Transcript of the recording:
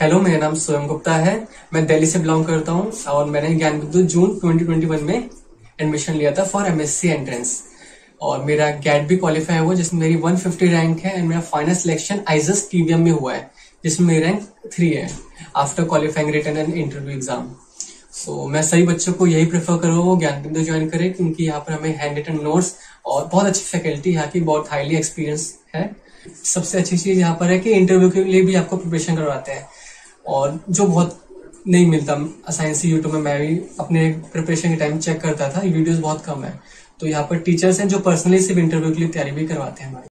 Hello, मेरा नाम स्वयं गुप्ता है। मैं दिल्ली से बिलोंग करता हूँ और मैंने ज्ञान बिंदु जून 2021 में एडमिशन लिया था फॉर एमएससी एंट्रेंस और मेरा गेट भी क्वालिफाई हुआ जिसमें मेरी 150 रैंक है एंड मेरा फाइनल सिलेक्शन आइजस टीवीएम में हुआ है जिसमें मेरी रैंक 3 है after qualifying written and interview exam. So मैं सभी बच्चों को यही प्रेफर करूँगा वो ज्ञान बिंदु ज्वाइन करें क्योंकि यहाँ पर हमें हैंड रिटन नोट्स और बहुत अच्छी फैकल्टी यहाँ की बहुत हाईली एक्सपीरियंस है। सबसे अच्छी चीज यहाँ पर है कि इंटरव्यू के लिए भी आपको प्रिपरेशन करवाते हैं और जो बहुत नहीं मिलता साइंस यूट्यूब में। मैं भी अपने प्रिपरेशन के टाइम चेक करता था, वीडियोस बहुत कम है तो यहाँ पर टीचर्स हैं जो पर्सनली सिर्फ इंटरव्यू के लिए तैयारी भी करवाते हैं हमारी।